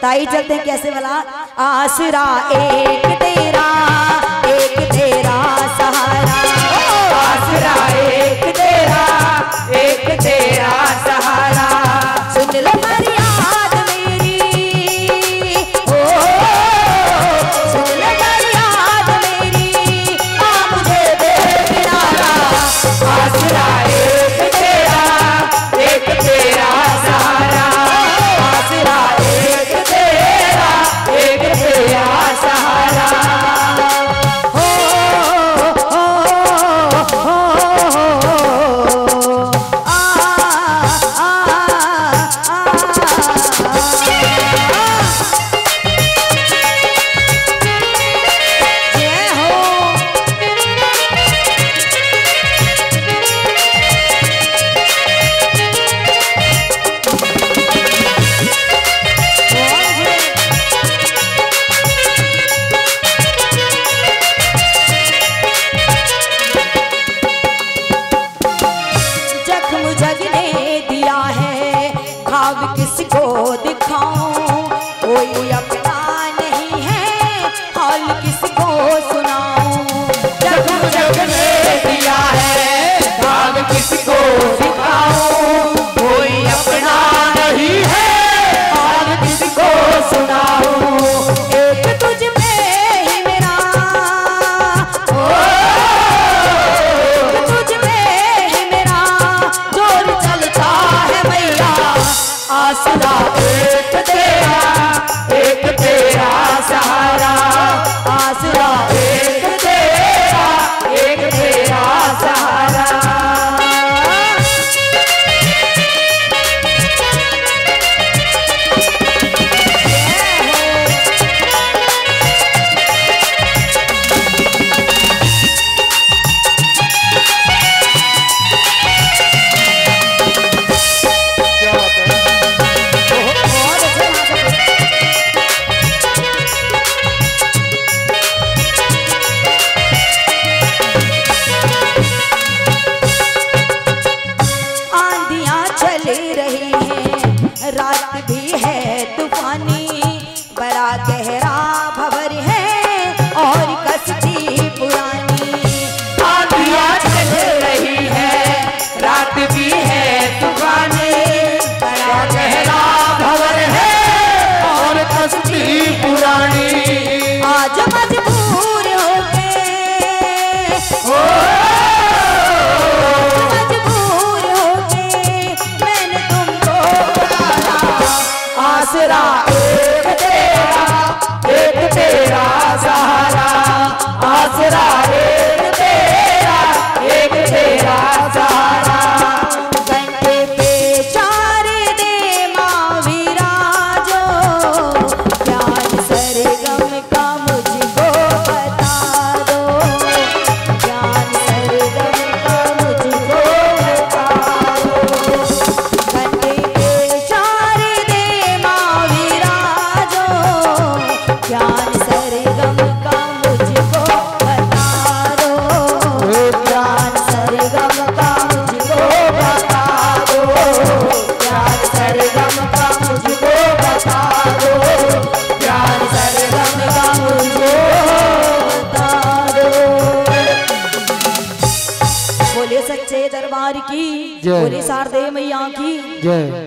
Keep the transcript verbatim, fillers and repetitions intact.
ताई चलते हैं कैसे वाला आसरा एक तेरा एक तेरा सहारा, आसरा एक तेरा एक तेरा सहारा। सुन लो फरियाद मेरी, ओ सुन लो फरियाद मेरी, आ मुझे दे किनारा, आसरा एक तेरा एक तेरा सहारा, आसरा दरबार की पूरी शारदे मैया की जय।